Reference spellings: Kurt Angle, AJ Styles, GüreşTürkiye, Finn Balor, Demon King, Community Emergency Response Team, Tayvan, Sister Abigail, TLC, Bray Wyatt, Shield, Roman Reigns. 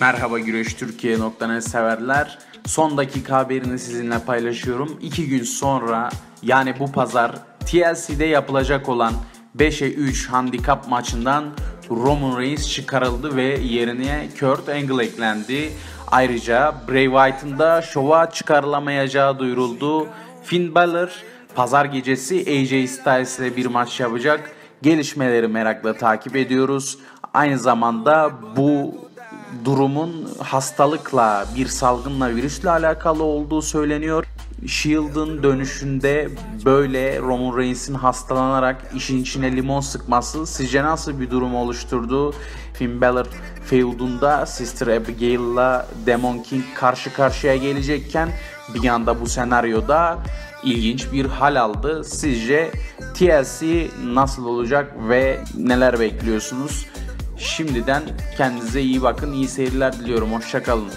Merhaba güreştürkiye.net severler. Son dakika haberini sizinle paylaşıyorum. 2 gün sonra yani bu pazar TLC'de yapılacak olan 5'e 3 handikap maçından Roman Reigns çıkarıldı ve yerine Kurt Angle eklendi. Ayrıca Bray Wyatt'ın da şova çıkarılamayacağı duyuruldu. Finn Balor pazar gecesi AJ Styles ile bir maç yapacak. Gelişmeleri merakla takip ediyoruz. Aynı zamanda bu durumun hastalıkla, bir salgınla, virüsle alakalı olduğu söyleniyor. Shield'ın dönüşünde böyle Roman Reigns'in hastalanarak işin içine limon sıkması sizce nasıl bir durum oluşturdu? Finn Balor feudunda Sister Abigail'la Demon King karşı karşıya gelecekken bir yanda bu senaryoda ilginç bir hal aldı. Sizce TLC nasıl olacak ve neler bekliyorsunuz? Şimdiden kendinize iyi bakın, iyi seyirler diliyorum. Hoşça kalın.